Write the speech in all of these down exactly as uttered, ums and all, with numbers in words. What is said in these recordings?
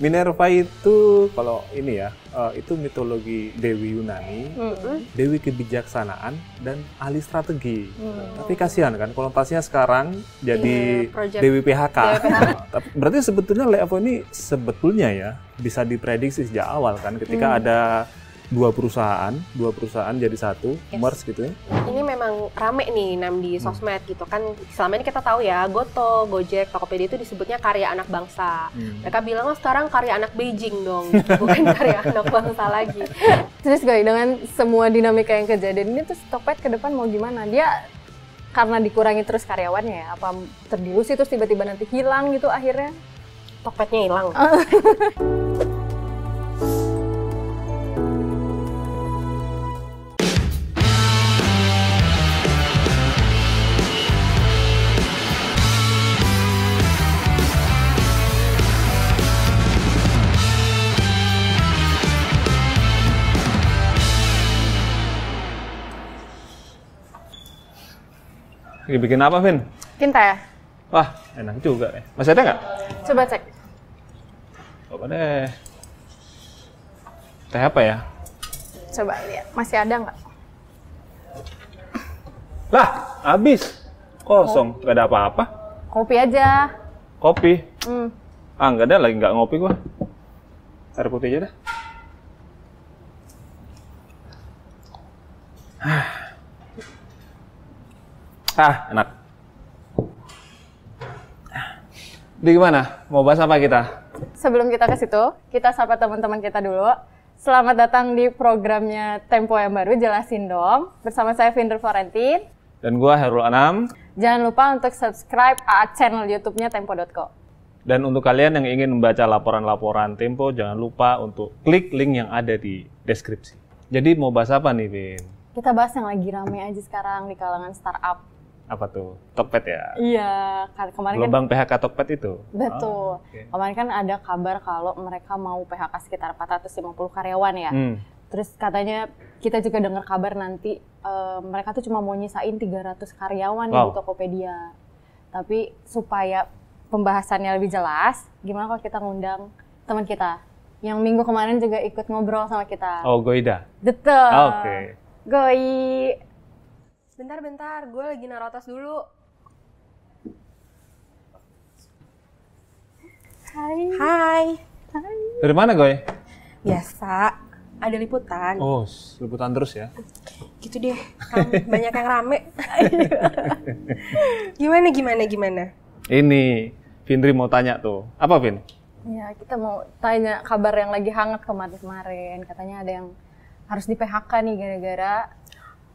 Minerva itu kalau ini ya, uh, itu mitologi Dewi Yunani, mm-hmm. Dewi kebijaksanaan dan ahli strategi. Mm. Tapi kasihan kan, konotasinya sekarang jadi yeah, Dewi P H K. Dewi P H K. Berarti sebetulnya layoff ini sebetulnya ya bisa diprediksi sejak awal kan, ketika mm. ada dua perusahaan, dua perusahaan jadi satu, yes. merge gitu ya. Ini memang rame nih nam di sosmed hmm. gitu kan. Selama ini kita tahu ya, GoTo, Gojek, Tokopedia itu disebutnya karya anak bangsa. Hmm. Mereka bilang, oh sekarang karya anak Beijing dong, bukan karya anak bangsa lagi. Terus guys, dengan semua dinamika yang kejadian ini, terus Tokped ke depan mau gimana? Dia karena dikurangi terus karyawannya ya, apa terdilusi terus tiba-tiba nanti hilang gitu akhirnya? Tokpednya hilang. Dibikin apa, Vin? Bikin teh. Wah, enak juga nih. Masih ada nggak? Coba cek. Coba deh. Teh apa ya? Coba lihat. Masih ada nggak? Lah, habis. Kosong. Nggak ada apa-apa. Kopi aja. Kopi? Hmm. Ah, nggak ada lagi. Nggak ngopi gua. Air putih aja dah. Ah, enak. Jadi gimana? Mau bahas apa kita? Sebelum kita ke situ, kita sapa teman-teman kita dulu. Selamat datang di programnya Tempo yang baru, jelasin dong. Bersama saya Vinder Florentine. Dan gue Khairul Anam. Jangan lupa untuk subscribe channel YouTube-nya Tempo titik co. Dan untuk kalian yang ingin membaca laporan-laporan Tempo, jangan lupa untuk klik link yang ada di deskripsi. Jadi mau bahas apa nih, Vin? Kita bahas yang lagi rame aja sekarang di kalangan startup. Apa tuh? Tokped ya? Iya, kemarin gelombang kan... P H K Tokped itu? Betul. Oh, okay. Kemarin kan ada kabar kalau mereka mau P H K sekitar empat ratus lima puluh karyawan ya. Hmm. Terus katanya kita juga dengar kabar nanti uh, mereka tuh cuma mau nyisain tiga ratus karyawan wow. di Tokopedia. Tapi supaya pembahasannya lebih jelas, gimana kalau kita ngundang teman kita? Yang minggu kemarin juga ikut ngobrol sama kita. Oh, Goida? Betul. Oh, oke. Okay. Goi. Bentar-bentar, gue lagi naruh tas dulu. Hai. Hai. Hai. Dari mana, Goi? Biasa, ada liputan. Oh, liputan terus ya? Gitu deh, banyak yang rame. Gimana, gimana, gimana? Ini, Vindri mau tanya tuh. Apa, Vin? Ya, kita mau tanya kabar yang lagi hangat kemarin-kemarin. Katanya ada yang harus di P H K nih gara-gara...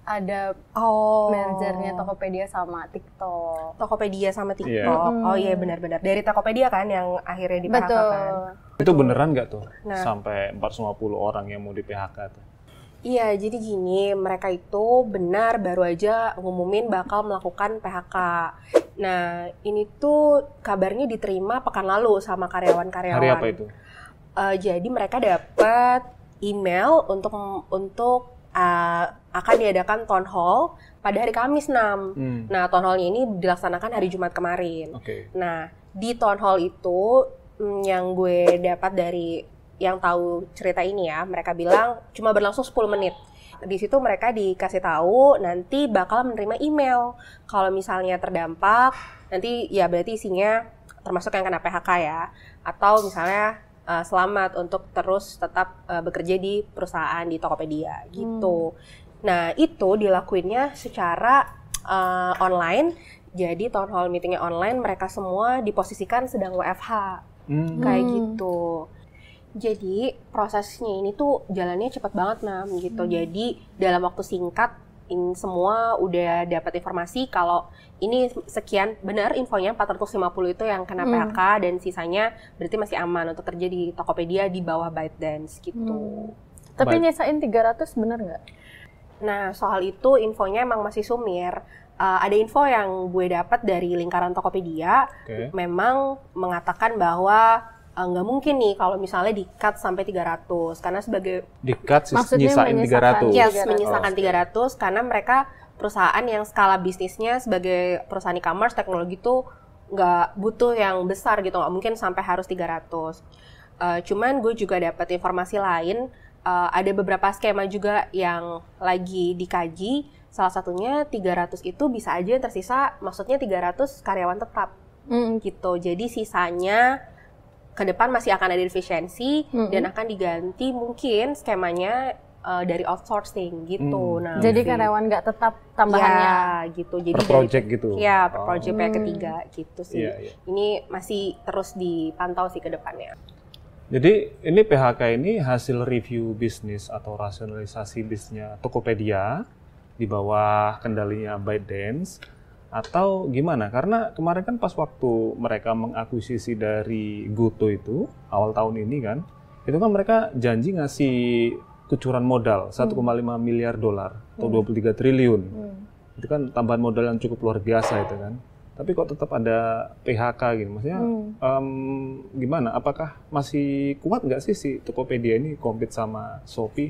ada oh. mergernya Tokopedia sama TikTok. Tokopedia sama TikTok. Yeah. Hmm. Oh iya benar-benar. Dari Tokopedia kan yang akhirnya di P H K kan. Itu beneran nggak tuh? Nah. Sampai empat ratus lima puluh orang yang mau di P H K tuh. Iya, jadi gini, mereka itu benar baru aja ngumumin bakal melakukan P H K. Nah, ini tuh kabarnya diterima pekan lalu sama karyawan-karyawan. Hari apa itu? Uh, jadi mereka dapat email untuk untuk Uh, akan diadakan town hall pada hari Kamis enam. Hmm. Nah, town hall ini dilaksanakan hari Jumat kemarin. Okay. Nah, di town hall itu yang gue dapat dari yang tahu cerita ini ya, mereka bilang cuma berlangsung sepuluh menit. Di situ mereka dikasih tahu nanti bakal menerima email. Kalau misalnya terdampak, nanti ya berarti isinya termasuk yang kena P H K ya. Atau misalnya Uh, selamat untuk terus tetap uh, bekerja di perusahaan di Tokopedia gitu. Hmm. Nah itu dilakuinnya secara uh, online. Jadi town hall meetingnya online. Mereka semua diposisikan sedang W F H hmm. kayak gitu. Jadi prosesnya ini tuh jalannya cepat banget nam gitu. Hmm. Jadi dalam waktu singkat ini semua udah dapat informasi kalau ini sekian, benar infonya empat ratus lima puluh itu yang kena P H K hmm. dan sisanya berarti masih aman untuk kerja di Tokopedia di bawah ByteDance gitu. Hmm. Tapi nyesain tiga ratus benar nggak? Nah soal itu infonya emang masih sumir. Uh, ada info yang gue dapat dari lingkaran Tokopedia okay. memang mengatakan bahwa nggak uh, mungkin nih kalau misalnya di-cut sampai tiga ratus karena sebagai... Di-cut nyisain tiga ratus? Yes, menyisakan tiga ratus karena mereka perusahaan yang skala bisnisnya sebagai perusahaan e-commerce, teknologi itu nggak butuh yang besar gitu, nggak mungkin sampai harus tiga ratus. Uh, cuman gue juga dapat informasi lain, uh, ada beberapa skema juga yang lagi dikaji. Salah satunya tiga ratus itu bisa aja yang tersisa, maksudnya tiga ratus karyawan tetap. Mm. Gitu. Jadi sisanya ke depan masih akan ada efisiensi mm-hmm. dan akan diganti mungkin skemanya Uh, dari outsourcing gitu. Hmm. Nah, jadi karyawan nggak tetap tambahannya ya, gitu. Jadi per project dari, gitu. Ya, per oh. project yang ketiga gitu sih. Yeah, yeah. Ini masih terus dipantau sih ke depannya. Jadi ini P H K ini hasil review bisnis atau rasionalisasi bisnisnya Tokopedia di bawah kendalinya ByteDance atau gimana? Karena kemarin kan pas waktu mereka mengakuisisi dari GoTo itu awal tahun ini kan, itu kan mereka janji ngasih kucuran modal satu koma lima miliar dolar atau dua puluh tiga triliun. Hmm. Itu kan tambahan modal yang cukup luar biasa itu kan. Tapi kok tetap ada P H K gitu. Maksudnya hmm. um, gimana? Apakah masih kuat nggak sih si Tokopedia ini compete sama Shopee?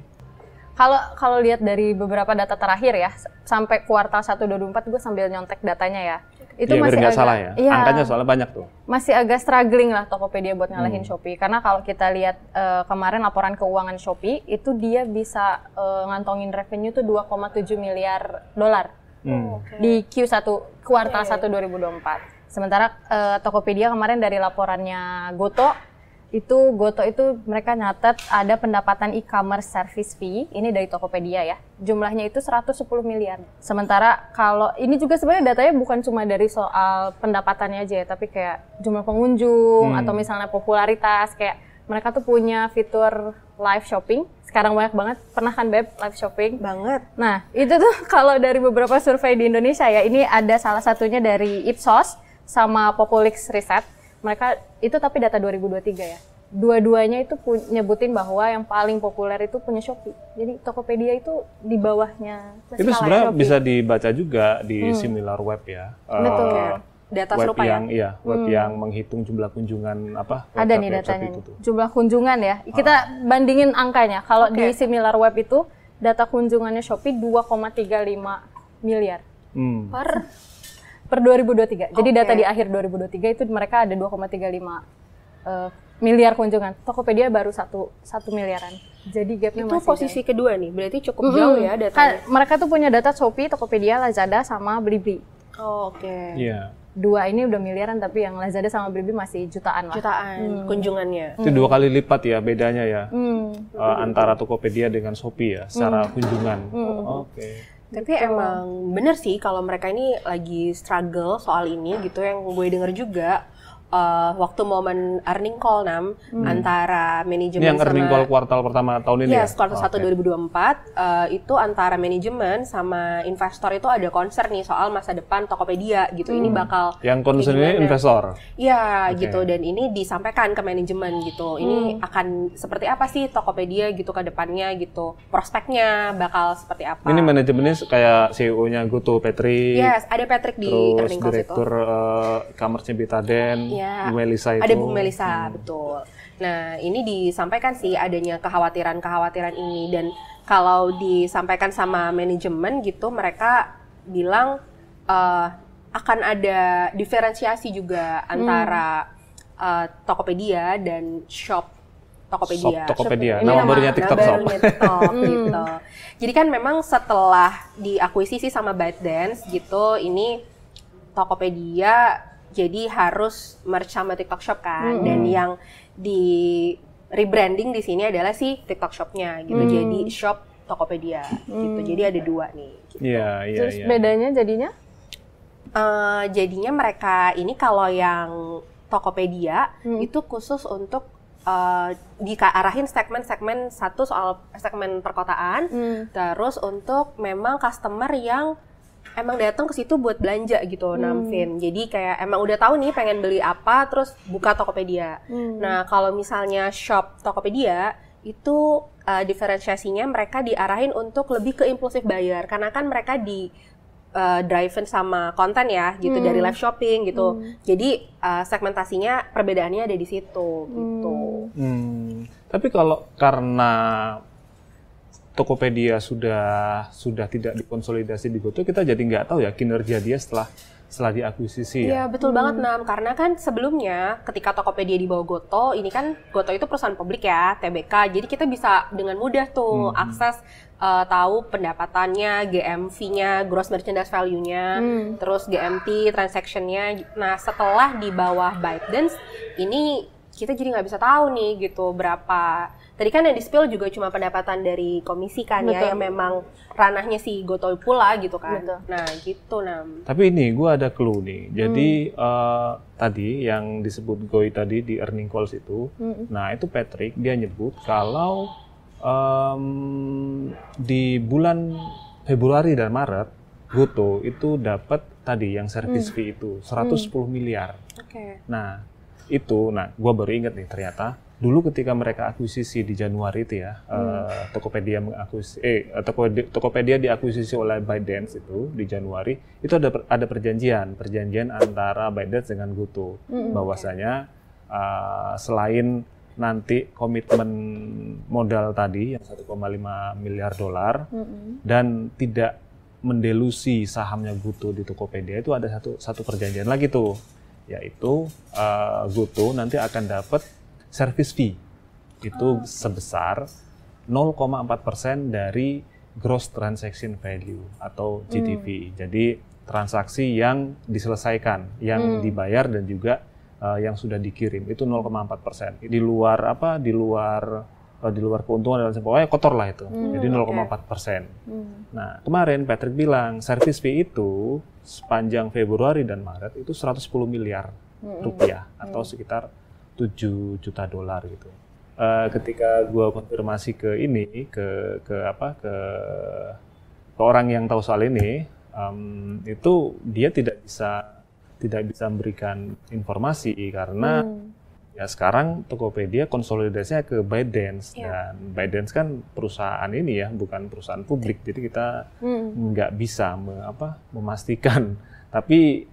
Kalau kalau lihat dari beberapa data terakhir ya, sampai kuartal satu dua ribu dua puluh empat gue sambil nyontek datanya ya. Itu ya, masih agak salah ya. Ya, angkanya soalnya banyak tuh. Masih agak struggling lah Tokopedia buat ngalahin hmm. Shopee, karena kalau kita lihat uh, kemarin laporan keuangan Shopee itu dia bisa uh, ngantongin revenue tuh dua koma tujuh miliar dolar hmm. okay. di Q satu kuartal okay. satu dua ribu dua puluh empat. Sementara uh, Tokopedia kemarin dari laporannya GoTo itu GoTo itu mereka nyatet ada pendapatan e-commerce service fee ini dari Tokopedia ya. Jumlahnya itu seratus sepuluh miliar. Sementara kalau ini juga sebenarnya datanya bukan cuma dari soal pendapatannya aja ya, tapi kayak jumlah pengunjung hmm. atau misalnya popularitas, kayak mereka tuh punya fitur live shopping. Sekarang banyak banget, pernah kan Beb live shopping? Banget. Nah, itu tuh kalau dari beberapa survei di Indonesia ya, ini ada salah satunya dari Ipsos sama Populix Riset. Mereka itu tapi data dua ribu dua puluh tiga ya. Dua-duanya itu pu- nyebutin bahwa yang paling populer itu punya Shopee. Jadi Tokopedia itu di bawahnya. Itu sebenarnya Shopee. Bisa dibaca juga di hmm. SimilarWeb ya. Betul. Uh, ya. Data web serupa yang, ya. Iya, web hmm. yang menghitung jumlah kunjungan apa? Ada nih datanya. Itu tuh. Jumlah kunjungan ya. Kita uh. bandingin angkanya. Kalau okay. di SimilarWeb itu data kunjungannya Shopee dua koma tiga lima miliar. Hmm. Per per dua ribu dua puluh tiga. Jadi okay. data di akhir dua ribu dua puluh tiga itu mereka ada dua koma tiga lima uh, miliar kunjungan. Tokopedia baru satu miliaran. Jadi gapnya masih itu posisi jauh. Kedua nih. Berarti cukup mm-hmm. jauh ya datanya. Ka- mereka tuh punya data Shopee, Tokopedia, Lazada sama Blibli. Oh, oke. Okay. Yeah. Dua ini udah miliaran, tapi yang Lazada sama Blibli masih jutaan lah. Jutaan hmm. kunjungannya. Itu dua kali lipat ya bedanya ya. Hmm. Uh, antara Tokopedia dengan Shopee ya secara hmm. kunjungan. Hmm. Oke. Okay. Tapi gitu. Emang bener sih kalau mereka ini lagi struggle soal ini gitu, yang gue denger juga uh, waktu momen earning call enam hmm. antara manajemen sama... Yang earning call kuartal pertama tahun ini yes, ya? Yes, kuartal oh, satu okay. dua ribu dua puluh empat uh, itu antara manajemen sama investor itu ada concern nih soal masa depan Tokopedia gitu, hmm. ini bakal... Yang concern ini investor? Iya okay. gitu, dan ini disampaikan ke manajemen gitu, ini hmm. akan seperti apa sih Tokopedia gitu ke depannya gitu, prospeknya bakal seperti apa? Ini manajemennya kayak C E O-nya GoTo, Patrick... Yes, ada Patrick di earning call itu. Terus direktur e-commerce-nya Bitaden... Yeah. Ya, Melisa itu. Ada Bu Melisa, hmm. betul. Nah, ini disampaikan sih adanya kekhawatiran-kekhawatiran ini, dan kalau disampaikan sama manajemen gitu, mereka bilang uh, akan ada diferensiasi juga antara hmm. uh, Tokopedia dan Shop Tokopedia. Shop Tokopedia. Shop, nama, nama barunya TikTok Shop. TikTok, gitu. Jadi kan memang setelah diakuisisi sama ByteDance gitu, ini Tokopedia jadi harus merge sama TikTok Shop kan, mm-hmm. dan yang di rebranding di sini adalah si TikTok Shop-nya gitu, mm. jadi Shop Tokopedia mm. gitu, jadi ada dua nih. Gitu. Yeah, yeah, terus yeah. bedanya jadinya? Uh, jadinya mereka ini kalau yang Tokopedia mm. itu khusus untuk uh, diarahin segmen-segmen satu soal segmen perkotaan, mm. terus untuk memang customer yang emang datang ke situ buat belanja gitu, Namfin. Hmm. Jadi kayak emang udah tahu nih pengen beli apa, terus buka Tokopedia. Hmm. Nah, kalau misalnya Shop Tokopedia itu uh, diferensiasinya mereka diarahin untuk lebih ke impulsif buyer, karena kan mereka di uh, driven sama konten ya, gitu hmm. dari live shopping gitu. Hmm. Jadi uh, segmentasinya perbedaannya ada di situ gitu. Hmm. Tapi kalau karena Tokopedia sudah sudah tidak dikonsolidasi di GoTo, kita jadi nggak tahu ya kinerja dia setelah setelah diakuisisi ya? Iya, betul hmm. banget, Nam. Karena kan sebelumnya ketika Tokopedia di bawah GoTo, ini kan GoTo itu perusahaan publik ya, T B K. Jadi kita bisa dengan mudah tuh hmm. akses uh, tahu pendapatannya, G M V-nya, gross merchandise value-nya, hmm. terus G M T, transaction-nya. Nah, setelah di bawah ByteDance, ini kita jadi nggak bisa tahu nih gitu berapa. Tadi kan yang di-spill juga cuma pendapatan dari komisi kan. Betul. Ya, yang memang ranahnya si GoTo pula gitu kan. Betul. Nah gitu, Nam. Tapi ini gue ada clue nih, jadi hmm. uh, tadi yang disebut Goi tadi di earning calls itu, hmm. nah itu Patrick, dia nyebut kalau um, di bulan Februari dan Maret, GoTo itu dapat tadi yang service hmm. fee itu seratus sepuluh miliar. Okay. Nah. Itu, nah gue baru inget nih ternyata dulu ketika mereka akuisisi di Januari itu ya, hmm. eh, Tokopedia mengakuisisi, eh Tokopedia, Tokopedia diakuisisi oleh ByteDance itu di Januari, itu ada ada perjanjian perjanjian antara ByteDance dengan GoTo, hmm, bahwasanya okay. eh, selain nanti komitmen modal tadi yang satu koma lima miliar dolar hmm. dan tidak mendelusi sahamnya GoTo di Tokopedia, itu ada satu satu perjanjian lagi tuh, yaitu uh, GoTo nanti akan dapat service fee itu sebesar nol koma empat persen dari gross transaction value atau G T V. Hmm. Jadi transaksi yang diselesaikan, yang hmm. dibayar dan juga uh, yang sudah dikirim itu nol koma empat persen. Di luar apa? Di luar uh, di luar keuntungan dan sebagainya, kotor lah itu. Hmm. Jadi nol koma empat persen. Hmm. Nah, kemarin Patrick bilang service fee itu sepanjang Februari dan Maret itu seratus sepuluh miliar rupiah mm-hmm. atau sekitar tujuh juta dolar gitu. Uh, ketika gua konfirmasi ke ini ke ke apa ke, ke orang yang tahu soal ini, um, itu dia tidak bisa tidak bisa memberikan informasi karena mm. ya sekarang Tokopedia konsolidasinya ke ByteDance yeah. dan ByteDance kan perusahaan ini ya, bukan perusahaan publik, jadi kita nggak hmm. bisa me, apa, memastikan. Tapi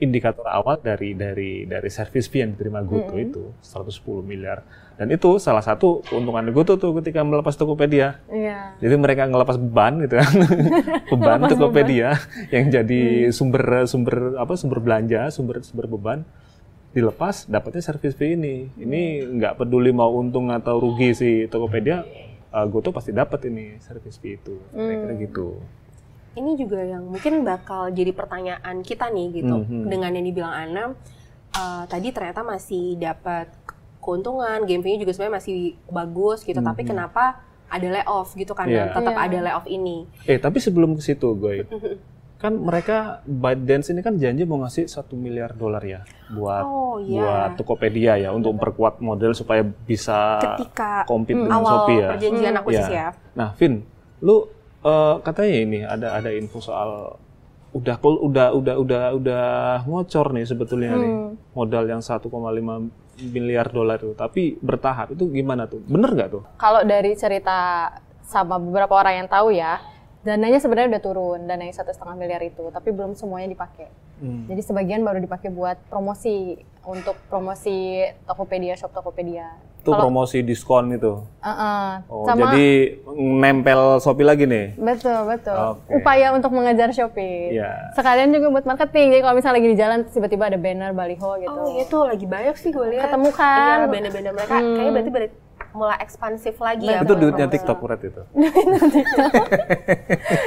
indikator awal dari dari dari service fee yang diterima GoTo hmm. itu seratus sepuluh miliar, dan itu salah satu keuntungan GoTo tuh ketika melepas Tokopedia. Yeah. Jadi mereka ngelepas beban gitu kan, beban Tokopedia beban. Yang jadi hmm. sumber sumber apa sumber belanja, sumber sumber beban dilepas, dapatnya service fee ini. Ini nggak peduli mau untung atau rugi si Tokopedia, uh, GoTo pasti dapat ini service fee itu. Kira-kira hmm. gitu. Ini juga yang mungkin bakal jadi pertanyaan kita nih gitu. Hmm. Dengan yang dibilang Anam, uh, tadi ternyata masih dapat keuntungan, G M V-nya juga sebenarnya masih bagus gitu. Hmm. Tapi kenapa ada layoff gitu kan? Yeah. Tetap yeah. ada layoff ini. Eh tapi sebelum ke situ, Goy. Kan mereka ByteDance ini kan janji mau ngasih satu miliar dolar ya buat oh, yeah. buat Tokopedia ya, untuk memperkuat model supaya bisa ketika compete hmm, dengan Shopee ya. Awal perjanjian hmm. aku sih ya. Nah, Vin, lu uh, katanya ini ada ada info soal udah udah udah udah udah ngocor nih sebetulnya hmm. nih modal yang satu koma lima miliar dolar itu, tapi bertahap itu gimana tuh? Bener nggak tuh? Kalau dari cerita sama beberapa orang yang tahu ya, dananya sebenarnya udah turun, dananya satu setengah miliar itu, tapi belum semuanya dipakai. Hmm. Jadi sebagian baru dipakai buat promosi, untuk promosi Tokopedia, shop Tokopedia. Itu kalo promosi diskon itu? Uh-uh. Oh, sama, jadi nempel Shopee lagi nih? Betul, betul. Okay. Upaya untuk mengejar Shopee. Yeah. Sekalian juga buat marketing, jadi kalau misalnya lagi di jalan tiba-tiba ada banner, baliho gitu. Oh itu lagi banyak sih gue lihat. Ketemu kan? Iya, banner-banner mereka hmm. kayaknya berarti berarti mulai ekspansif lagi. Betul, ya. Itu duitnya TikTok berat itu. Duitnya TikTok.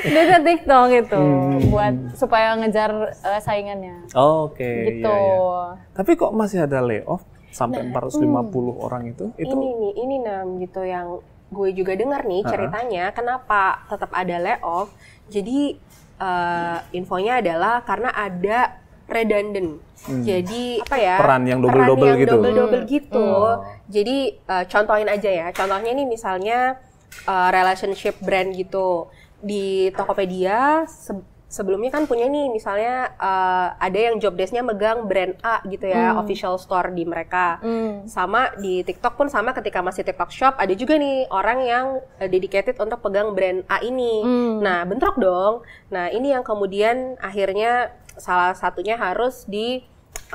Duitnya TikTok itu hmm. buat supaya ngejar uh, saingannya. Oh, oke. Okay. Gitu. Iya, iya. Tapi kok masih ada layoff sampai nah, empat ratus lima puluh hmm. orang itu? Itu ini nih, ini Nam gitu yang gue juga dengar nih ceritanya. Uh-huh. Kenapa tetap ada layoff? Jadi uh, infonya adalah karena ada redundant. Hmm. Jadi apa ya? Peran yang double-double gitu. Double-double hmm. gitu. Hmm. Jadi uh, contohin aja ya. Contohnya nih misalnya uh, relationship brand gitu. Di Tokopedia se- sebelumnya kan punya nih misalnya uh, ada yang job desk-nya megang brand A gitu ya, hmm. official store di mereka. Hmm. Sama di TikTok pun sama, ketika masih TikTok Shop ada juga nih orang yang uh, dedicated untuk pegang brand A ini. Hmm. Nah, bentrok dong. Nah, ini yang kemudian akhirnya salah satunya harus di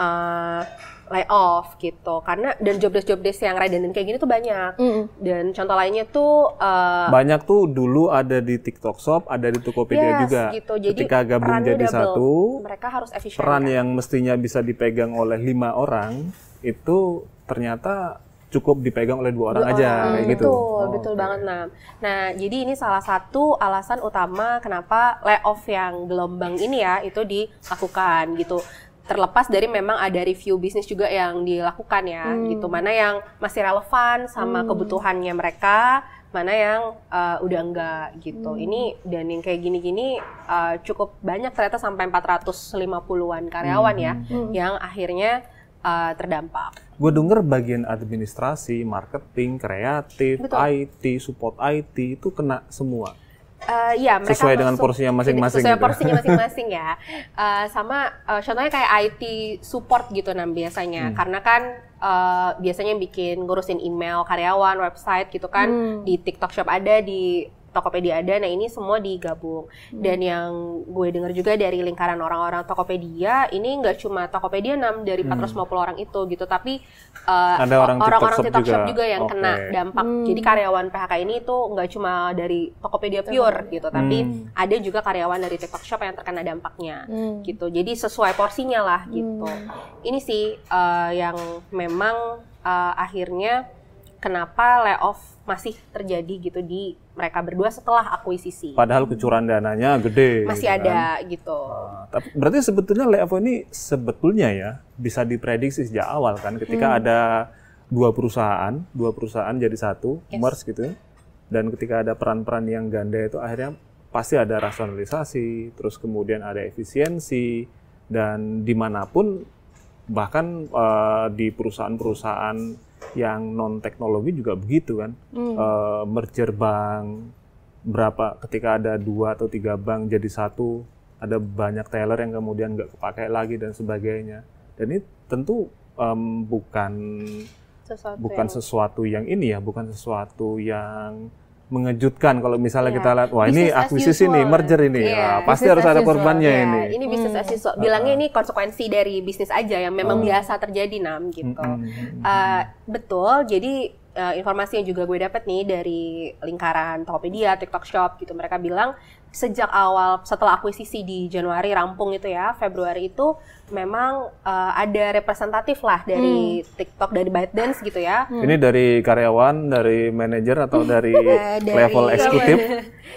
uh, layoff gitu, karena dan jobdesk-jobdesk yang redundant kayak gini tuh banyak. Mm. Dan contoh lainnya tuh uh, banyak tuh dulu ada di TikTok Shop, ada di Tokopedia yes, juga. Gitu. Jadi ketika gabung jadi double. Satu, mereka harus efisien. Peran kan? Yang mestinya bisa dipegang oleh lima orang itu ternyata cukup dipegang oleh dua orang dua aja orang. Kayak gitu. Betul, oh, betul okay. banget Nam. Nah, jadi ini salah satu alasan utama kenapa layoff yang gelombang ini ya itu dilakukan gitu. Terlepas dari memang ada review bisnis juga yang dilakukan ya, hmm. gitu. Mana yang masih relevan sama hmm. kebutuhannya mereka, mana yang uh, udah enggak gitu. Hmm. Ini dan yang kayak gini-gini uh, cukup banyak ternyata sampai empat ratus lima puluhan karyawan hmm. ya, hmm. yang akhirnya uh, terdampak. Gue denger bagian administrasi, marketing, kreatif, betul. I T, support I T itu kena semua. Uh, ya, mereka sesuai dengan porsinya masing-masing. Sesuai gitu. Porsinya masing-masing ya. Uh, sama uh, contohnya kayak I T support gitu Nam biasanya, hmm. karena kan uh, biasanya bikin ngurusin email karyawan, website gitu kan, hmm. di TikTok Shop ada, di Tokopedia ada. Nah ini semua digabung. Hmm. Dan yang gue dengar juga dari lingkaran orang-orang Tokopedia, ini nggak cuma Tokopedia enam dari empat ratus lima puluh hmm. orang itu gitu, tapi uh, orang-orang TikTok, TikTok Shop juga, juga yang okay. kena dampak. Hmm. Jadi karyawan P H K ini itu nggak cuma dari Tokopedia pure hmm. gitu, tapi hmm. ada juga karyawan dari TikTok Shop yang terkena dampaknya hmm. gitu. Jadi sesuai porsinya lah gitu. Hmm. Ini sih uh, yang memang uh, akhirnya kenapa layoff masih terjadi gitu di mereka berdua setelah akuisisi. Padahal kucuran dananya gede. Masih gitu ada kan? Gitu. Nah, tapi berarti sebetulnya layoff ini sebetulnya ya bisa diprediksi sejak awal kan, ketika hmm. ada dua perusahaan, dua perusahaan jadi satu, yes. merge gitu. Dan ketika ada peran-peran yang ganda itu akhirnya pasti ada rasionalisasi, terus kemudian ada efisiensi dan dimanapun bahkan uh, di perusahaan-perusahaan yang non teknologi juga begitu kan, hmm. e, merger bank berapa ketika ada dua atau tiga bank jadi satu, ada banyak teller yang kemudian nggak kepakai lagi dan sebagainya. Dan ini tentu um, bukan sesuatu bukan yang... sesuatu yang ini ya, bukan sesuatu yang mengejutkan kalau misalnya yeah. kita lihat wah business ini akuisisi nih, merger ini yeah. nah, pasti harus ada korbannya yeah. ini. Ini bisnis as usual. Bilangnya ini konsekuensi dari bisnis aja yang memang oh. biasa terjadi Nam gitu. Mm-hmm. uh, betul. Jadi uh, informasi yang juga gue dapat nih dari lingkaran Tokopedia, TikTok Shop gitu, mereka bilang sejak awal setelah akuisisi di Januari rampung itu ya, Februari itu memang uh, ada representatif lah dari hmm. TikTok, dari ByteDance gitu ya. Hmm. Ini dari karyawan, dari manajer atau dari, uh, dari level eksekutif?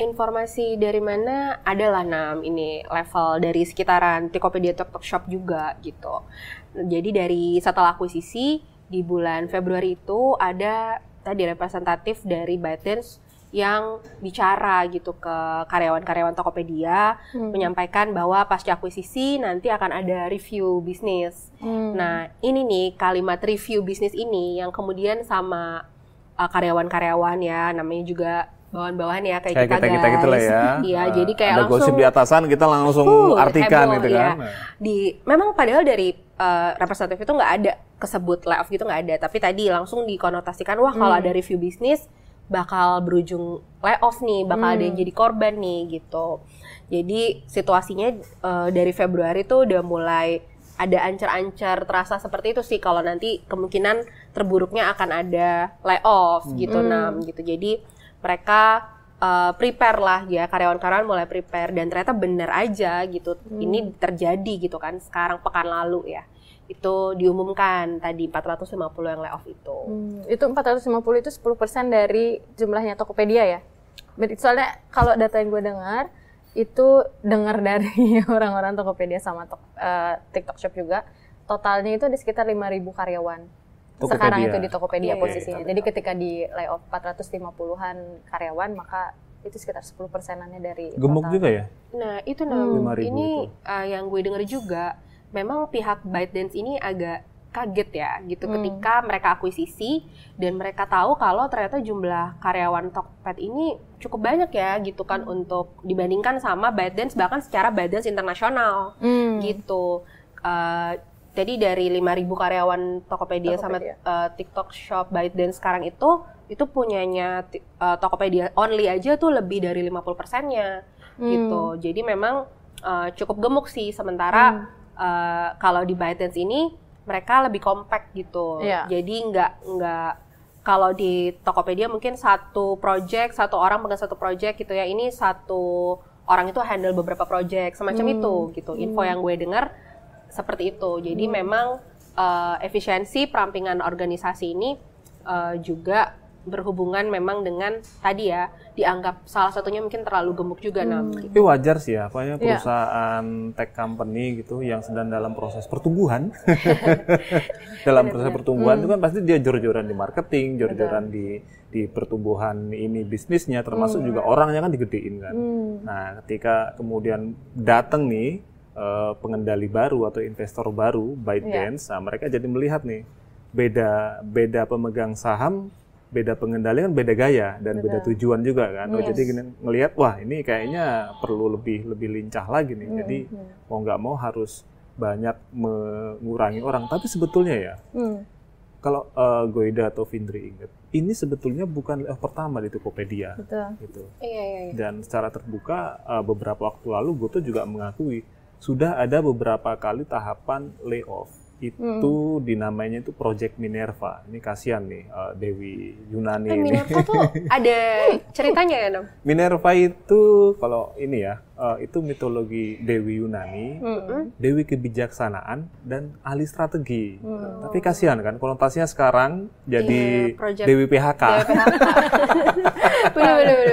Informasi dari mana adalah Nam, ini level dari sekitaran Tokopedia, TikTok Shop juga gitu. Jadi dari setelah akuisisi di bulan Februari itu ada tadi representatif dari ByteDance yang bicara gitu ke karyawan-karyawan Tokopedia, hmm. menyampaikan bahwa pasca akuisisi nanti akan ada review bisnis. Hmm. Nah ini nih kalimat review bisnis ini yang kemudian sama uh, karyawan-karyawan ya, namanya juga bawahan-bawahan ya kayak, kayak kita, kita, kita gitu lah ya. Iya, uh, jadi kayak ada langsung gosip di atasan kita langsung uh, artikan heboh, gitu kan. Iya. Di memang padahal dari uh, representatif itu nggak ada kesebut layoff gitu, nggak ada, tapi tadi langsung dikonotasikan wah kalau hmm. ada review bisnis bakal berujung layoff nih, bakal hmm. ada yang jadi korban nih gitu. Jadi situasinya uh, dari Februari tuh udah mulai ada ancar-ancar terasa seperti itu sih kalau nanti kemungkinan terburuknya akan ada layoff hmm. gitu hmm. Nam gitu. Jadi mereka uh, prepare lah ya, karyawan-karyawan mulai prepare dan ternyata bener aja gitu. Hmm. Ini terjadi gitu kan sekarang pekan lalu ya. Itu diumumkan tadi empat ratus lima puluh yang layoff itu. Hmm, itu empat ratus lima puluh itu sepuluh persen dari jumlahnya Tokopedia ya? Soalnya kalau data yang gue dengar, itu dengar dari orang-orang Tokopedia sama tok, uh, TikTok Shop juga, totalnya itu ada sekitar lima ribu karyawan. Tokopedia. Sekarang itu di Tokopedia yeah, posisinya. Yeah, Jadi ketika di layoff empat ratus lima puluhan karyawan, maka itu sekitar sepuluh persenannya dari gemuk total. Juga ya? Nah itu hmm, ini itu. Uh, yang gue dengar juga, memang pihak ByteDance ini agak kaget ya gitu hmm. ketika mereka akuisisi dan mereka tahu kalau ternyata jumlah karyawan Tokped ini cukup banyak ya gitu kan hmm. untuk dibandingkan sama ByteDance bahkan secara ByteDance internasional hmm. gitu. Uh, jadi dari lima ribu karyawan Tokopedia, Tokopedia. sama uh, TikTok Shop ByteDance sekarang itu itu punyanya uh, Tokopedia only aja tuh lebih dari lima puluh persennya hmm. gitu. Jadi memang uh, cukup gemuk sih sementara hmm. Uh, kalau di ByteDance ini mereka lebih compact gitu. Yeah. Jadi nggak nggak kalau di Tokopedia mungkin satu project, satu orang pegang satu project gitu ya. Ini satu orang itu handle beberapa project semacam hmm. itu gitu. Info hmm. yang gue dengar seperti itu. Jadi hmm. memang uh, efisiensi perampingan organisasi ini uh, juga berhubungan memang dengan tadi ya, dianggap salah satunya mungkin terlalu gemuk juga. Nam. Tapi gitu. Wajar sih ya, apanya perusahaan yeah. tech company gitu yang sedang dalam proses pertumbuhan. Dalam bener, proses bener. pertumbuhan hmm. itu kan pasti dia jor-joran di marketing, jor-joran di, di pertumbuhan ini bisnisnya, termasuk hmm. juga orangnya kan digedein kan. Hmm. Nah ketika kemudian datang nih uh, pengendali baru atau investor baru, ByteDance, yeah. nah mereka jadi melihat nih, beda beda pemegang saham, beda pengendalian, beda gaya dan Benar. beda tujuan juga kan. Yes. Oh, jadi gini, ngelihat wah ini kayaknya perlu lebih lebih lincah lagi nih. Mm, jadi mm. mau nggak mau harus banyak mengurangi orang. Tapi sebetulnya ya, mm. kalau uh, Goida atau Vindri ingat, ini sebetulnya bukan layoff pertama di Tokopedia. Betul. Gitu. Iya, iya, iya. Dan secara terbuka uh, beberapa waktu lalu GoTo juga mengakui sudah ada beberapa kali tahapan layoff. Itu hmm. dinamainya itu Project Minerva. Ini kasihan nih uh, Dewi Yunani ini. Minerva tuh ada ceritanya ya, Nam? Minerva itu kalau ini ya, uh, itu mitologi Dewi Yunani, hmm. Dewi kebijaksanaan dan ahli strategi. Hmm. Tapi kasihan kan konotasinya sekarang jadi yeah, Dewi P H K. Benar-benar.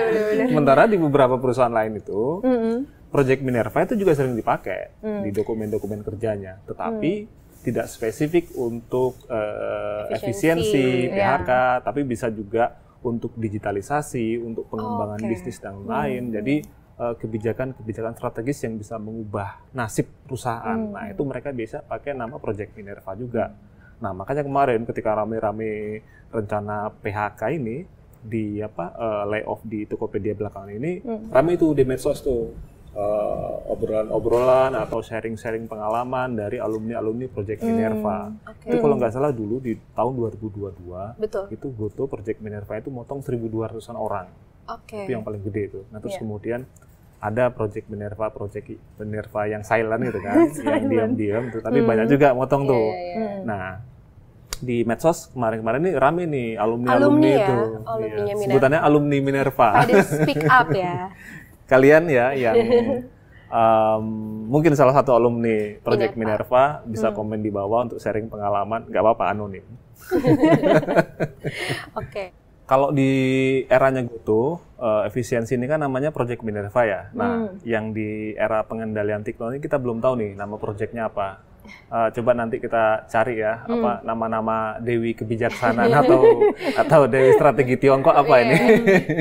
Sementara di beberapa perusahaan lain itu, hmm. Project Minerva itu juga sering dipakai hmm. di dokumen-dokumen kerjanya. Tetapi hmm. tidak spesifik untuk uh, efisiensi, P H K, ya. Tapi bisa juga untuk digitalisasi, untuk pengembangan okay. bisnis dan lain. Hmm. Jadi uh, kebijakan-kebijakan strategis yang bisa mengubah nasib perusahaan. Hmm. Nah itu mereka biasa pakai nama Project Minerva juga. Hmm. Nah makanya kemarin ketika rame-rame rencana P H K ini di apa uh, layoff di Tokopedia belakangan ini, hmm. rame itu di medsos tuh. Uh, obrolan-obrolan atau sharing-sharing pengalaman dari alumni-alumni Project Minerva. Mm, okay. Itu kalau nggak salah dulu di tahun dua ribu dua puluh dua, betul. Itu GoTo Project Minerva itu motong seribu dua ratusan orang. Okay. Itu yang paling gede itu. Nah terus yeah. kemudian ada Project Minerva, Project Minerva yang silent gitu kan, yang diam-diam. Tapi mm. banyak juga motong yeah, tuh. Yeah, yeah. Nah di medsos kemarin-kemarin ini rame nih alumni-alumni itu. Alumni ya? Iya. Sebutannya alumni Minerva. Pada speak up ya. Kalian ya yang um, mungkin salah satu alumni Project Minerva, Minerva bisa hmm. komen di bawah untuk sharing pengalaman, nggak apa-apa anonim. Oke. Okay. Kalau di eranya GoTo, uh, efisiensi ini kan namanya Project Minerva ya. Nah, hmm. yang di era pengendalian teknologi kita belum tahu nih nama projectnya apa. Uh, coba nanti kita cari ya hmm. apa nama-nama Dewi kebijaksanaan atau atau Dewi strategi Tiongkok apa yeah. ini.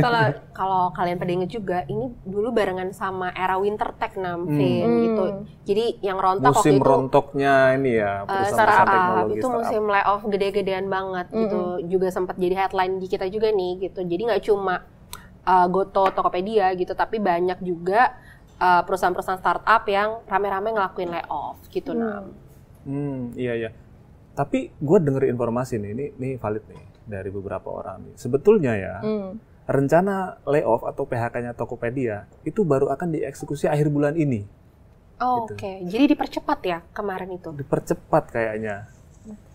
Kalau kalau kalian pada inget juga ini dulu barengan sama era winter tech enam puluh hmm. gitu. Jadi yang rontok musim waktu itu, rontoknya ini ya perusahaan uh, teknologi itu musim layoff gede-gedean banget hmm. gitu. Juga sempat jadi headline di kita juga nih gitu. Jadi nggak cuma uh, GoTo, Tokopedia gitu, tapi banyak juga Uh, perusahaan-perusahaan startup yang rame-rame ngelakuin layoff gitu, hmm. Nam. Hmm, iya iya. Tapi gue denger informasi nih, ini, ini valid nih dari beberapa orang. Sebetulnya ya, hmm. rencana layoff atau P H K-nya Tokopedia itu baru akan dieksekusi akhir bulan ini. Oh, gitu. Oke, okay. Jadi dipercepat ya kemarin itu? Dipercepat kayaknya.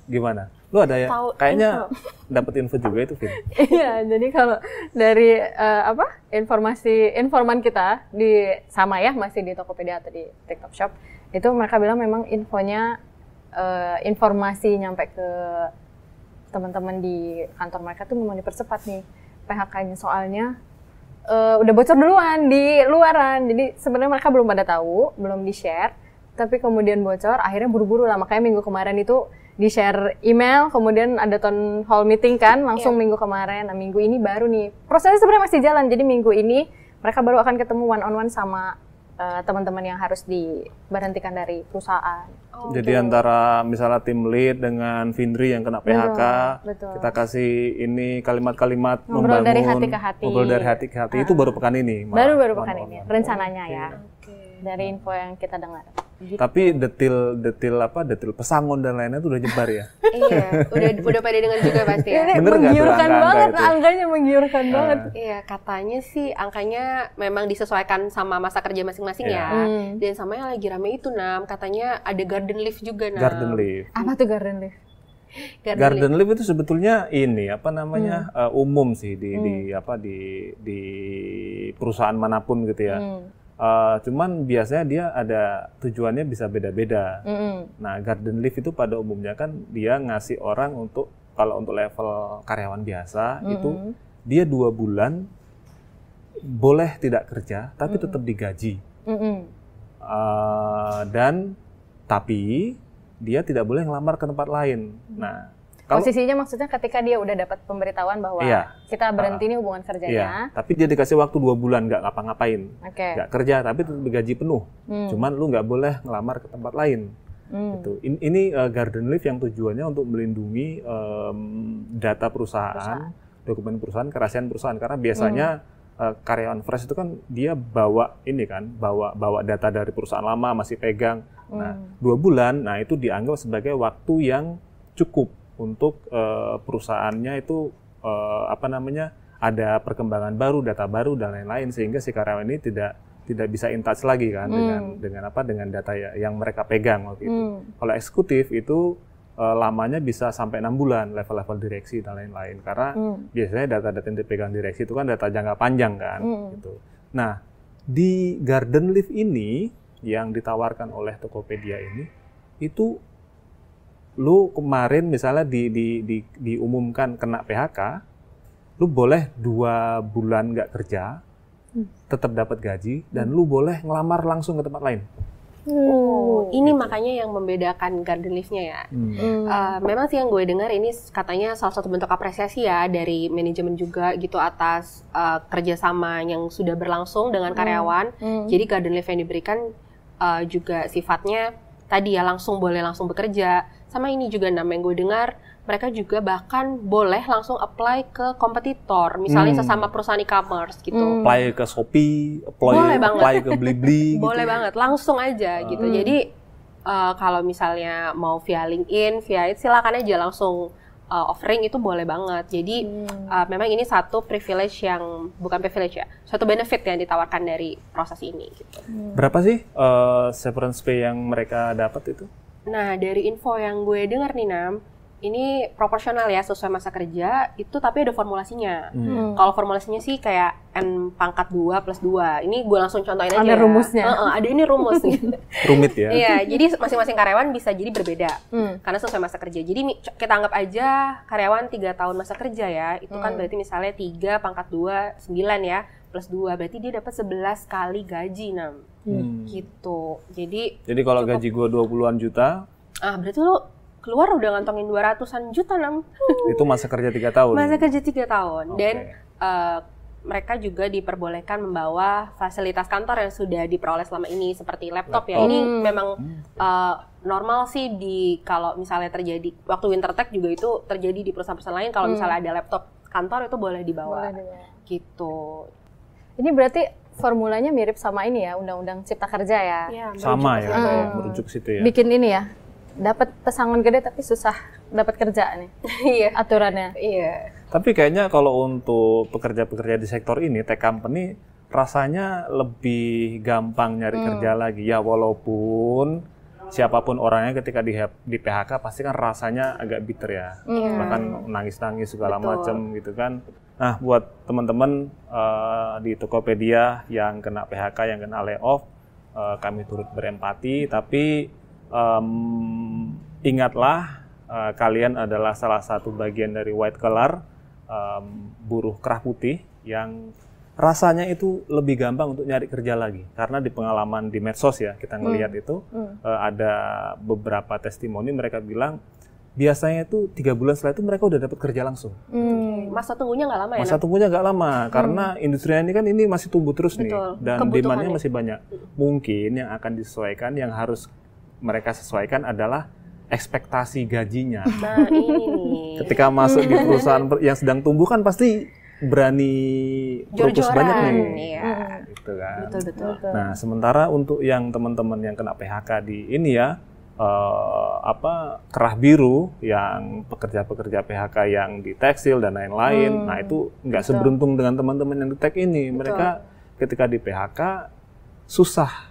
Gimana? Lu ada ya? Tau kayaknya dapat info juga itu, Vin. Iya, jadi kalau dari uh, apa informasi informan kita di sama ya masih di Tokopedia atau di TikTok Shop itu mereka bilang memang infonya uh, informasi nyampe ke teman-teman di kantor mereka tuh memang dipercepat nih P H K-nya soalnya uh, udah bocor duluan di luaran, jadi sebenarnya mereka belum pada tahu, belum di share, tapi kemudian bocor akhirnya buru-buru lah, makanya minggu kemarin itu di-share email, kemudian ada town hall meeting kan, langsung yeah. minggu kemarin. Nah, minggu ini baru nih. Prosesnya sebenarnya masih jalan, jadi minggu ini mereka baru akan ketemu one on one sama uh, teman-teman yang harus diberhentikan dari perusahaan. Oh, jadi okay. antara misalnya tim lead dengan Vindri yang kena P H K, betul, betul. Kita kasih ini kalimat-kalimat membangun, ngobrol dari hati ke hati. Ngobrol dari hati ke hati, uh, itu baru pekan ini. Baru-baru pekan ini, rencananya oh, okay. ya. Okay. Dari info yang kita dengar. Jadi, tapi detil-detil apa, detil pesangon dan lainnya itu udah nyebar ya? Iya, udah udah pada dengar juga pasti ya. Bener menggiurkan angka banget, angka angkanya menggiurkan uh. banget. Iya, katanya sih angkanya memang disesuaikan sama masa kerja masing-masing yeah. ya. Hmm. Dan sama yang lagi rame itu, Nam, katanya ada garden leaf juga, Nam. Garden leaf. Apa tuh garden leaf? Garden, garden leaf. leaf itu sebetulnya ini apa namanya hmm. uh, umum sih di, hmm. di apa di di perusahaan manapun gitu ya. Hmm. Uh, cuman biasanya dia ada tujuannya bisa beda-beda. Mm-hmm. Nah, garden leave itu pada umumnya kan dia ngasih orang untuk kalau untuk level karyawan biasa mm-hmm. itu dia dua bulan boleh tidak kerja tapi mm-hmm. tetap digaji mm-hmm. uh, dan tapi dia tidak boleh ngelamar ke tempat lain. Mm-hmm. Nah. Posisinya maksudnya ketika dia udah dapat pemberitahuan bahwa iya, kita berhenti uh, nih hubungan kerjanya. Iya, tapi dia dikasih waktu dua bulan nggak ngapa-ngapain, okay. nggak kerja, tapi tetap gaji penuh. Hmm. Cuman lu nggak boleh ngelamar ke tempat lain. Hmm. Gitu. In, ini uh, garden leave yang tujuannya untuk melindungi um, data perusahaan, perusahaan, dokumen perusahaan, kerahasiaan perusahaan. Karena biasanya hmm. uh, karyawan fresh itu kan dia bawa ini kan, bawa bawa data dari perusahaan lama masih pegang. Hmm. Nah, dua bulan, nah itu dianggap sebagai waktu yang cukup untuk uh, perusahaannya itu uh, apa namanya ada perkembangan baru, data baru dan lain-lain sehingga si karyawan ini tidak tidak bisa in touch lagi kan mm. dengan dengan apa dengan data yang mereka pegang waktu mm. itu. Kalau eksekutif itu uh, lamanya bisa sampai enam bulan level-level direksi dan lain-lain karena mm. biasanya data-data yang dipegang direksi itu kan data jangka panjang kan mm. gitu. Nah, di garden leave ini yang ditawarkan oleh Tokopedia ini itu lu kemarin misalnya di, di, di, diumumkan kena P H K, lu boleh dua bulan nggak kerja, hmm. tetap dapat gaji, dan lu boleh ngelamar langsung ke tempat lain. Oh, ini gitu. Makanya yang membedakan garden leave-nya ya. Hmm. Uh, memang sih yang gue dengar ini katanya salah satu bentuk apresiasi ya dari manajemen juga gitu atas uh, kerjasama yang sudah berlangsung dengan karyawan. Hmm. Hmm. Jadi garden leave yang diberikan uh, juga sifatnya tadi ya langsung boleh langsung bekerja. Sama ini juga nama yang gue dengar, mereka juga bahkan boleh langsung apply ke kompetitor, misalnya hmm. sesama perusahaan e-commerce gitu. Hmm. Apply ke Shopee, apply, apply ke Blibli. Boleh gitu banget, ya. Langsung aja hmm. gitu. Jadi uh, kalau misalnya mau via LinkedIn, via itu silakan aja langsung uh, offering itu boleh banget. Jadi hmm. uh, memang ini satu privilege yang, bukan privilege ya, satu benefit yang ditawarkan dari proses ini. Gitu. Hmm. Berapa sih uh, severance pay yang mereka dapat itu? Nah, dari info yang gue dengar nih, Nam, ini proporsional ya, sesuai masa kerja, itu tapi ada formulasinya. Hmm. Kalau formulasinya sih kayak N pangkat dua plus dua. Ini gue langsung contohin aja. Ada rumusnya. Ya. Uh-uh, ada ini rumus. Gitu. Rumit ya. Iya, jadi masing-masing karyawan bisa jadi berbeda. Hmm. Karena sesuai masa kerja. Jadi kita anggap aja karyawan tiga tahun masa kerja ya. Itu kan hmm. berarti misalnya tiga pangkat dua, sembilan ya. Plus dua, berarti dia dapat sebelas kali gaji, Nam. Hmm. Gitu. Jadi Jadi kalau cukup, gaji gue dua puluhan juta. Ah, berarti lu keluar udah ngantongin dua ratusan juta, Nam. Itu masa kerja tiga tahun. Masa kerja tiga tahun. Okay. Dan uh, mereka juga diperbolehkan membawa fasilitas kantor yang sudah diperoleh selama ini seperti laptop, laptop. ya. Ini hmm. memang uh, normal sih di kalau misalnya terjadi waktu WinterTech juga itu terjadi di perusahaan-perusahaan lain kalau hmm. misalnya ada laptop kantor itu boleh dibawa. Boleh dibawa. Gitu. Ini berarti formulanya mirip sama ini ya, Undang-Undang Cipta Kerja ya. Ya sama ya, hmm. merujuk situ ya. Bikin ini ya, dapat pesangon gede tapi susah dapat kerja nih, aturannya. Iya. Tapi kayaknya kalau untuk pekerja-pekerja di sektor ini, tech company, rasanya lebih gampang nyari hmm. kerja lagi. Ya walaupun siapapun orangnya ketika di, di P H K pasti kan rasanya agak bitter ya. Hmm. Bahkan nangis-nangis segala macam gitu kan. Nah, buat teman-teman uh, di Tokopedia yang kena P H K, yang kena layoff, uh, kami turut berempati. Tapi um, ingatlah, uh, kalian adalah salah satu bagian dari white collar, um, buruh kerah putih, yang rasanya itu lebih gampang untuk nyari kerja lagi. Karena di pengalaman di medsos ya, kita ngelihat hmm. itu, hmm. Uh, ada beberapa testimoni mereka bilang, biasanya itu tiga bulan setelah itu mereka udah dapat kerja langsung. Hmm. Masa tunggunya nggak lama ya? Masa tunggunya nggak lama, hmm. karena industri ini kan ini masih tumbuh terus. Betul. Nih, dan demand-nya masih banyak. Mungkin yang akan disesuaikan, yang harus mereka sesuaikan adalah ekspektasi gajinya. Nah, ini. Ketika masuk di perusahaan yang sedang tumbuh kan pasti berani propose banyak nih. Iya. Gitu. gitu kan. Betul, betul. Nah, sementara untuk yang teman-teman yang kena P H K di ini ya, Uh, apa kerah biru yang pekerja-pekerja P H K yang di tekstil dan lain-lain, hmm, nah itu nggak seberuntung dengan teman-teman yang di tech ini. Betul. Mereka ketika di P H K susah,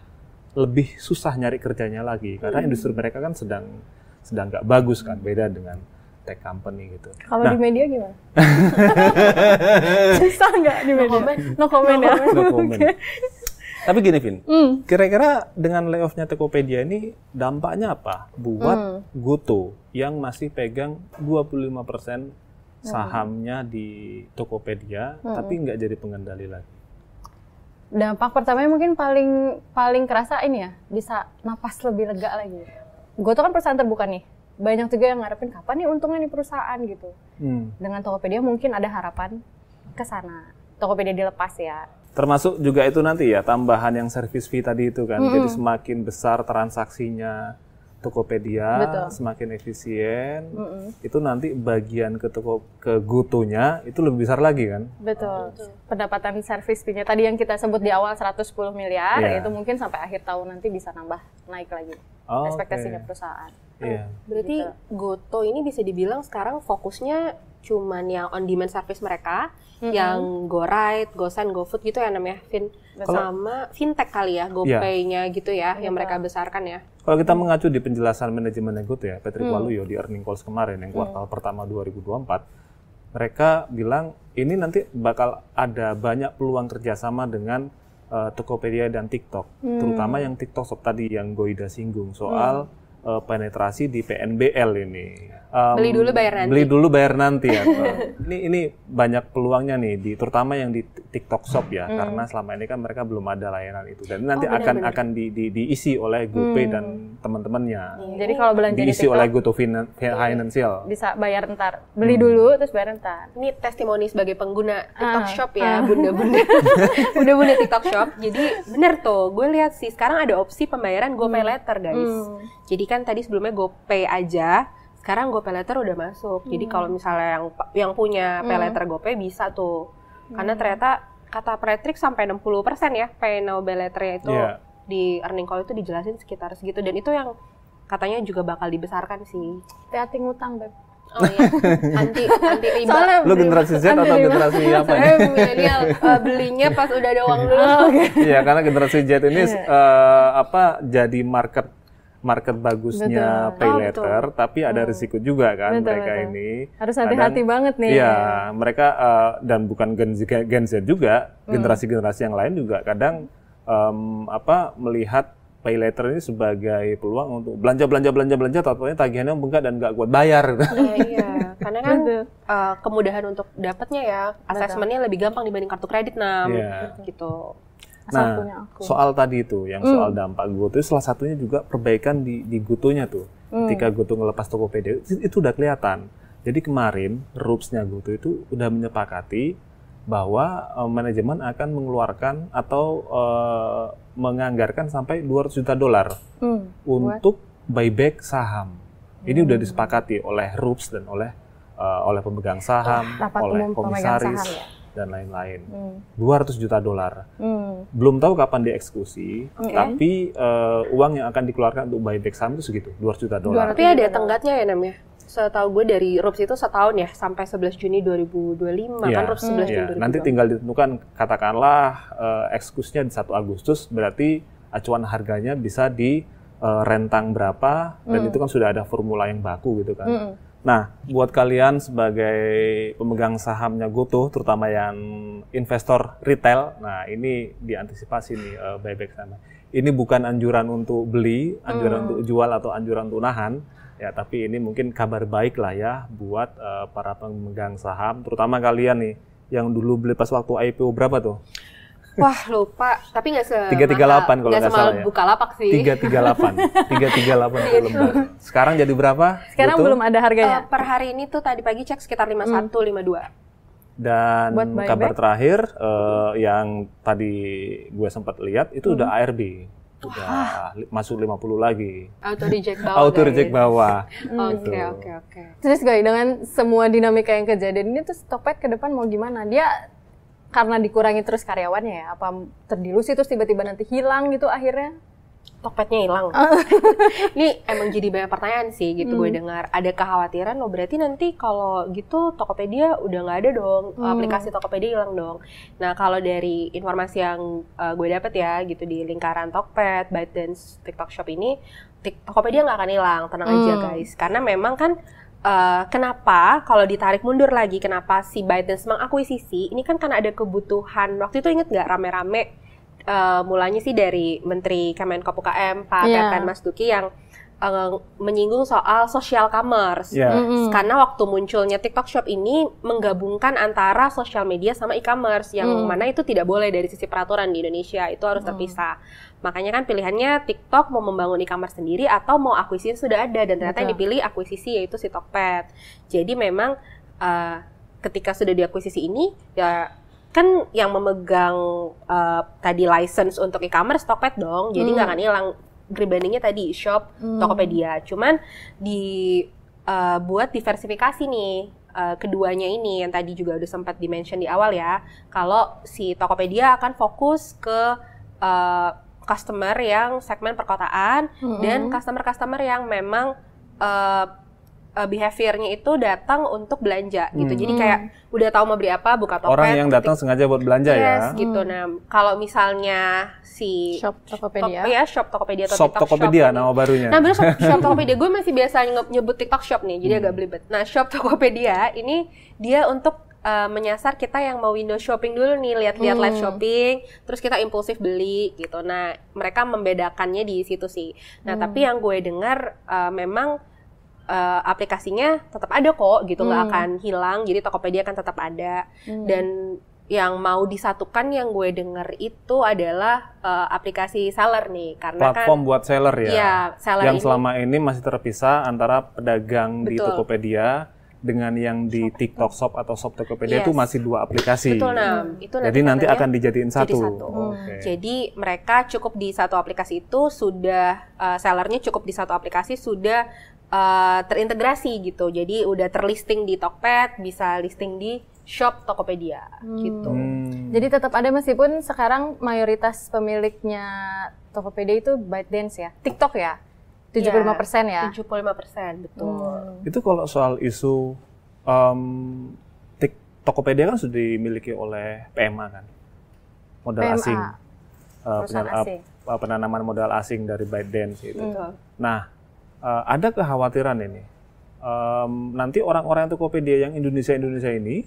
lebih susah nyari kerjanya lagi karena hmm. industri mereka kan sedang sedang nggak bagus kan, beda dengan tech company gitu. Kalau nah, di media gimana? Susah nggak di media? No comment, no comment. No comment. Okay. Tapi gini, Vin, mm. kira-kira dengan layoff-nya Tokopedia ini dampaknya apa buat mm. GoTo yang masih pegang dua puluh lima persen sahamnya mm. di Tokopedia, mm. tapi nggak jadi pengendali lagi? Dampak pertamanya mungkin paling paling kerasa ini ya, bisa napas lebih lega lagi. GoTo kan perusahaan terbuka nih, banyak juga yang ngarepin kapan nih untungnya di perusahaan gitu. Mm. Dengan Tokopedia mungkin ada harapan ke sana, Tokopedia dilepas ya. Termasuk juga itu nanti ya, tambahan yang service fee tadi itu kan. Mm-hmm. Jadi semakin besar transaksinya Tokopedia, betul, semakin efisien, mm-hmm, itu nanti bagian ke toko, ke GoTo-nya itu lebih besar lagi kan. Betul. Betul. Pendapatan service fee-nya tadi yang kita sebut di awal seratus sepuluh miliar, yeah, itu mungkin sampai akhir tahun nanti bisa nambah naik lagi. Oh, ekspektasinya okay, perusahaan. Yeah. Berarti gitu. GoTo ini bisa dibilang sekarang fokusnya cuman yang on-demand service mereka, mm-hmm, yang GoRide, GoSend, GoFood gitu ya namanya, Vin. Sama fintech kali ya, GoPay-nya yeah, gitu ya, yeah, yang mereka besarkan ya. Kalau kita mm. mengacu di penjelasan manajemen GoTo ya, Patrick mm. Waluyo di earning calls kemarin, yang kuartal mm. pertama dua ribu dua puluh empat, mereka bilang ini nanti bakal ada banyak peluang kerjasama dengan uh, Tokopedia dan TikTok, mm. terutama yang TikTok Shop tadi yang Goida singgung soal mm. Uh, penetrasi di P N B L ini. Um, beli dulu bayar nanti. Beli dulu bayar nanti ya. ini ini banyak peluangnya nih, di, terutama yang di TikTok Shop ya, hmm. karena selama ini kan mereka belum ada layanan itu dan nanti oh, bener, akan bener. akan di, di, diisi oleh GoPay hmm. dan teman-temannya. Hmm. Jadi kalau belanja diisi di TikTok, oleh GoTo Financial. Bisa bayar ntar, beli hmm. dulu terus bayar ntar. Ini testimoni sebagai pengguna TikTok ah. Shop ya, ah. bunda-bunda, bunda-bunda TikTok Shop. Jadi bener tuh, gue lihat sih sekarang ada opsi pembayaran GoPay hmm. Later guys. Hmm. Jadi kan tadi sebelumnya GoPay aja, sekarang GoPay Later udah masuk. Hmm. Jadi kalau misalnya yang yang punya hmm. Pay Later GoPay bisa tuh. Hmm. Karena ternyata kata Patrick sampai enam puluh persen ya Pay Now Pay Later-nya itu yeah. di earning call itu dijelasin sekitar segitu, dan itu yang katanya juga bakal dibesarkan sih. Hati-hati ngutang, Beb. Oh iya, anti anti riba. Soalnya lu generasi Z atau generasi apa ya? Milenial, uh, belinya pas udah ada uang dulu. Oh, okay. Iya, karena generasi Z ini uh, apa jadi market market bagusnya betul. Pay Later, oh, tapi ada hmm. risiko juga kan betul, mereka betul. ini. Harus hati-hati dan, banget nih. Iya, mereka uh, dan bukan Gen Z juga, hmm. generasi-generasi yang lain juga kadang um, apa melihat Pay Later ini sebagai peluang untuk belanja-belanja-belanja-belanja, totalnya tagihannya bengkak dan nggak kuat bayar. Iya, iya. Karena kan uh, kemudahan untuk dapatnya ya, asesmennya lebih gampang dibanding kartu kredit, nah yeah. gitu. Nah, aku. soal tadi itu, yang soal mm. dampak GoTo, salah satunya juga perbaikan di, di GoTo-nya tuh. Mm. Ketika GoTo ngelepas Tokopedia, itu, itu udah kelihatan. Jadi kemarin, R U P S-nya GoTo itu udah menyepakati bahwa uh, manajemen akan mengeluarkan atau uh, menganggarkan sampai dua ratus juta dolar mm. untuk What? buyback saham. Mm. Ini udah disepakati oleh R U P S dan oleh uh, oleh pemegang saham, oh, oleh komisaris. Saham, ya? Dan lain-lain, hmm. dua ratus juta dolar. Hmm. Belum tahu kapan dieksekusi, okay. tapi uh, uang yang akan dikeluarkan untuk buyback saham itu segitu, dua ratus juta dolar. Tapi ada tenggatnya ya namanya? Setahu gue dari R U P S itu setahun ya, sampai sebelas Juni dua ribu dua puluh lima, ya. Kan R U P S sebelas hmm. Juni dua ribu dua puluh lima. Nanti tinggal ditentukan, katakanlah uh, eksekusinya di satu Agustus, berarti acuan harganya bisa di uh, rentang berapa, dan hmm. itu kan sudah ada formula yang baku gitu kan. Hmm. Nah, buat kalian sebagai pemegang sahamnya GoTo, terutama yang investor retail, nah ini diantisipasi nih uh, buyback sama. Ini bukan anjuran untuk beli, anjuran hmm. untuk jual atau anjuran untuk nahan, ya. Tapi ini mungkin kabar baik lah ya buat uh, para pemegang saham, terutama kalian nih yang dulu beli pas waktu I P O berapa tuh? Wah lupa, tapi nggak se tiga tiga delapan kalau nggak salah ya. Bukalapak sih. tiga tiga delapan, tiga tiga delapan belum. Sekarang jadi berapa? Sekarang GoTo? Belum ada harganya. Uh, per hari ini tuh tadi pagi cek sekitar lima puluh satu, lima puluh dua. Dan kabar back? terakhir uh, yang tadi gue sempat lihat itu hmm. udah A R B. Udah Wah. masuk lima puluh lagi. Auto reject bawah. Auto reject bawah. Oke oke oke. Terus guys, dengan semua dinamika yang kejadian ini tuh Tokped ke depan mau gimana? Dia karena dikurangi terus karyawannya ya? Apa terdilusi terus tiba-tiba nanti hilang gitu akhirnya? Tokpetnya hilang. Ini emang jadi banyak pertanyaan sih gitu. Hmm. Gue dengar ada kekhawatiran lo berarti nanti kalau gitu Tokopedia udah nggak ada dong, hmm. aplikasi Tokopedia hilang dong. Nah kalau dari informasi yang uh, gue dapet ya gitu di lingkaran Tokped, ByteDance, TikTok Shop ini, Tokopedia nggak akan hilang, tenang hmm. aja guys. Karena memang kan Uh, kenapa kalau ditarik mundur lagi, kenapa si ByteDance mengakuisisi? Ini kan karena ada kebutuhan. Waktu itu inget nggak rame-rame? Uh, mulanya sih dari Menteri Kemenko P U K M Pak yeah. Teten Masduki yang uh, menyinggung soal social commerce. Yeah. Mm-hmm. Karena waktu munculnya TikTok Shop ini menggabungkan antara social media sama e-commerce yang mm. mana itu tidak boleh dari sisi peraturan di Indonesia, itu harus terpisah. Mm. Makanya kan pilihannya TikTok mau membangun e-commerce sendiri atau mau akuisisi sudah ada, dan ternyata yang dipilih akuisisi yaitu si Tokped. Jadi memang uh, ketika sudah diakuisisi ini ya kan yang memegang uh, tadi license untuk e-commerce Tokped dong. Jadi nggak hmm. akan hilang rebrandingnya tadi shop hmm. Tokopedia. Cuman di uh, buat diversifikasi nih. Uh, keduanya ini yang tadi juga udah sempat di-mention di awal ya. Kalau si Tokopedia akan fokus ke uh, customer yang segmen perkotaan mm-hmm. dan customer-customer yang memang uh, behavior-nya itu datang untuk belanja gitu. Hmm. Jadi kayak udah tahu mau beli apa, buka Tokped. Orang yang datang sengaja buat belanja yes, ya. Yes, gitu. Hmm. Nah, kalau misalnya si Shop Tokopedia. Tok, ya, Shop Tokopedia atau Shop TikTok Tokopedia, Shop. Tokopedia nama barunya. Nah, benar Shop, Shop Tokopedia. Gue masih biasa nyebut TikTok Shop nih, jadi hmm. agak belibet. Nah, Shop Tokopedia ini dia untuk Uh, menyasar kita yang mau window shopping dulu nih, lihat-lihat hmm. live shopping, terus kita impulsif beli gitu. Nah, mereka membedakannya di situ sih. Nah, hmm. tapi yang gue dengar uh, memang Uh, aplikasinya tetap ada kok gitu, nggak hmm. akan hilang, jadi Tokopedia akan tetap ada. Hmm. Dan yang mau disatukan yang gue denger itu adalah uh, aplikasi seller nih, karena platform kan, buat seller ya, ya seller yang ini, selama ini masih terpisah antara pedagang betul. Di Tokopedia dengan yang di TikTok Shop atau Shop Tokopedia yes. itu masih dua aplikasi. Betul, nah, itu nanti jadi nanti akan dijadiin satu. Jadi, satu. Hmm. Okay. Jadi mereka cukup di satu aplikasi itu sudah uh, sellernya cukup di satu aplikasi sudah Uh, terintegrasi gitu, jadi udah terlisting di Tokped, bisa listing di Shop Tokopedia hmm. gitu. Hmm. Jadi tetap ada meskipun sekarang mayoritas pemiliknya Tokopedia itu ByteDance ya, TikTok ya, tujuh puluh lima persen ya? tujuh puluh lima persen, betul. Hmm. Itu kalau soal isu, um, Tokopedia kan sudah dimiliki oleh P M A kan? Modal P M A. Asing. Uh, perusahaan asing. Penanaman modal asing dari ByteDance itu. Hmm. Nah, Uh, ada kekhawatiran ini, um, nanti orang-orang Tokopedia yang Indonesia-Indonesia ini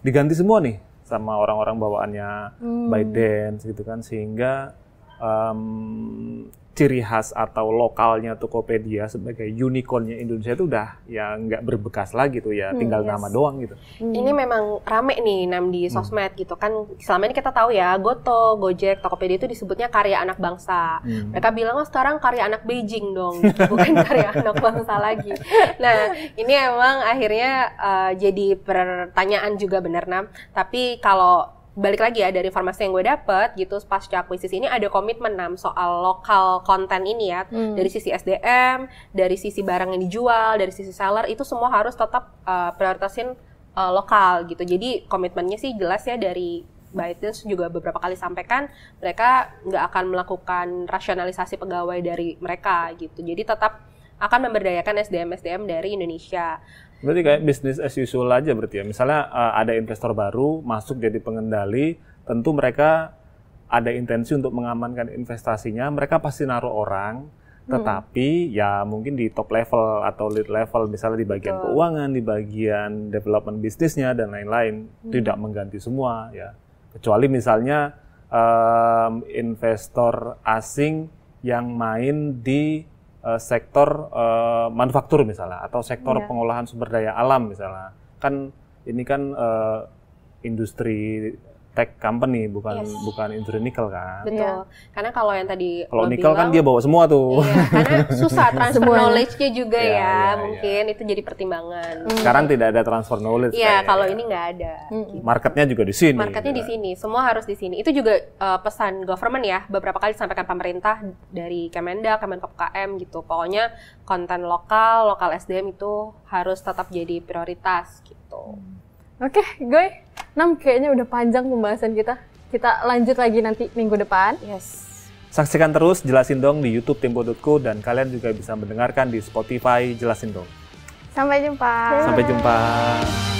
diganti semua nih sama orang-orang bawaannya hmm. ByteDance gitu kan, sehingga um, ciri khas atau lokalnya Tokopedia sebagai unicornnya Indonesia itu udah ya nggak berbekas lagi tuh ya, hmm, tinggal yes. nama doang gitu. Hmm. Ini memang rame nih nam di sosmed hmm. gitu kan, selama ini kita tahu ya GoTo, Gojek, Tokopedia itu disebutnya karya anak bangsa. Hmm. Mereka bilang oh sekarang karya anak Beijing dong, bukan karya anak bangsa lagi. Nah ini emang akhirnya uh, jadi pertanyaan juga benar nam. Tapi kalau balik lagi ya dari informasi yang gue dapet gitu pasca akuisisi ini ada komitmen nam soal lokal konten ini ya hmm. dari sisi S D M, dari sisi barang yang dijual, dari sisi seller itu semua harus tetap uh, prioritasin uh, lokal gitu. Jadi komitmennya sih jelas ya dari ByteDance juga beberapa kali sampaikan mereka nggak akan melakukan rasionalisasi pegawai dari mereka gitu. Jadi tetap akan memberdayakan S D M S D M dari Indonesia. Berarti kayak bisnis as usual aja berarti ya. Misalnya uh, ada investor baru masuk jadi pengendali, tentu mereka ada intensi untuk mengamankan investasinya. Mereka pasti naruh orang, tetapi hmm. ya mungkin di top level atau lead level, misalnya di bagian Betul. Keuangan, di bagian development bisnisnya dan lain-lain, hmm. tidak mengganti semua ya. Kecuali misalnya um, investor asing yang main di Uh, sektor uh, manufaktur misalnya, atau sektor yeah. pengolahan sumber daya alam misalnya. Kan ini kan uh, industri tech company, bukan yes. bukan industri nikel kan. Betul, yeah. Karena kalau yang tadi kalau nikel kan dia bawa semua tuh. Iya, karena susah transfer knowledge-nya juga ya, ya, ya mungkin ya. Itu jadi pertimbangan. Sekarang mm. tidak ada transfer knowledge. Iya, yeah, kalau ya. Ini nggak ada. Mm. Marketnya juga di sini. Marketnya juga. Di sini, semua harus di sini. Itu juga uh, pesan government ya, beberapa kali disampaikan pemerintah dari Kemendak, Kemenko P U K M gitu. Pokoknya konten lokal, lokal S D M itu harus tetap jadi prioritas gitu. Mm. Oke, okay, gue. Nam, kayaknya udah panjang pembahasan kita. Kita lanjut lagi nanti minggu depan. Yes. Saksikan terus Jelasin Dong di YouTube Tempo titik co dan kalian juga bisa mendengarkan di Spotify Jelasin Dong. Sampai jumpa. Sampai jumpa.